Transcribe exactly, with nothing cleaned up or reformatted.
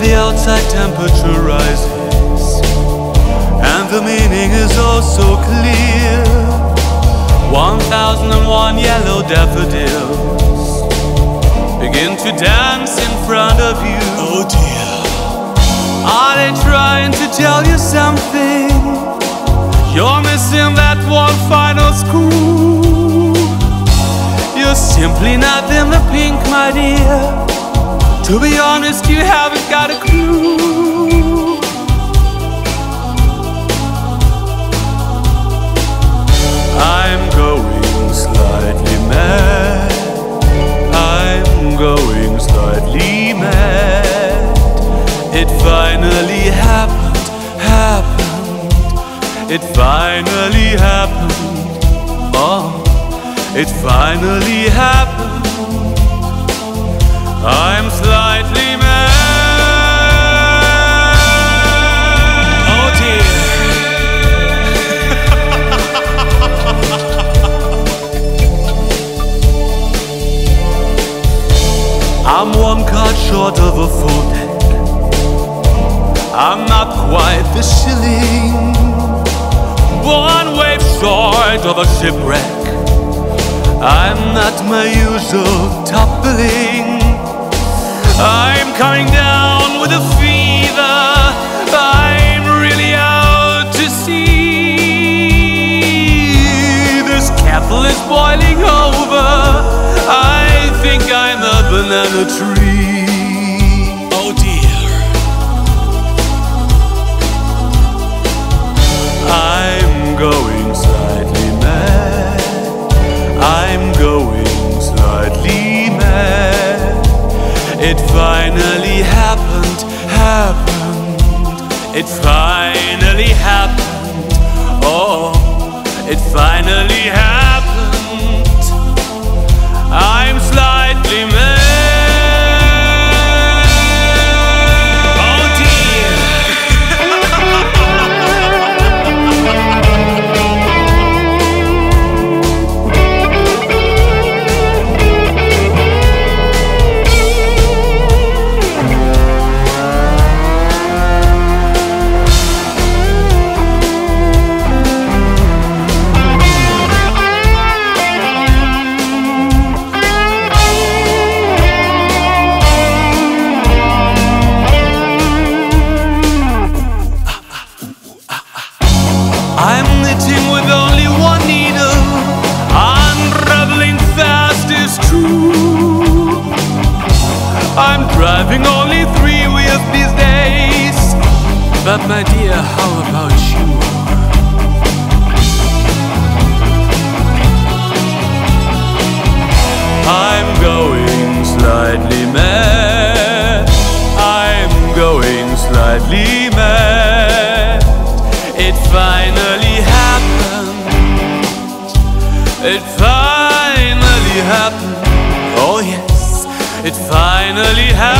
the outside temperature rises, and the meaning is oh so clear. One thousand and one yellow daffodils begin to dance in front of you. Oh dear, are they trying to tell you something? You're missing that one final screw. You're simply not in the pink, my dear. To be honest, you haven't got a clue. I'm going slightly mad. I'm going slightly mad. It finally happened, happened. It finally happened. Oh, it finally happened. I'm slightly mad. Oh dear. I'm one card short of a full deck. I'm not quite the shilling. One wave short of a shipwreck. I'm not my usual top billing. I'm coming down with a fever. I'm really out to sea. This kettle is boiling over. I think I'm a banana tree. Oh dear. I'm going slightly mad. I'm going slightly mad. It finally happened, happened. It finally happened. Oh, it finally happened. I'm slightly mad. Oh dear. Driving only three wheels these days. But my dear, how about you? I'm going slightly mad. I'm going slightly mad. It finally happened. It finally happened. Oh yes, it finally happened.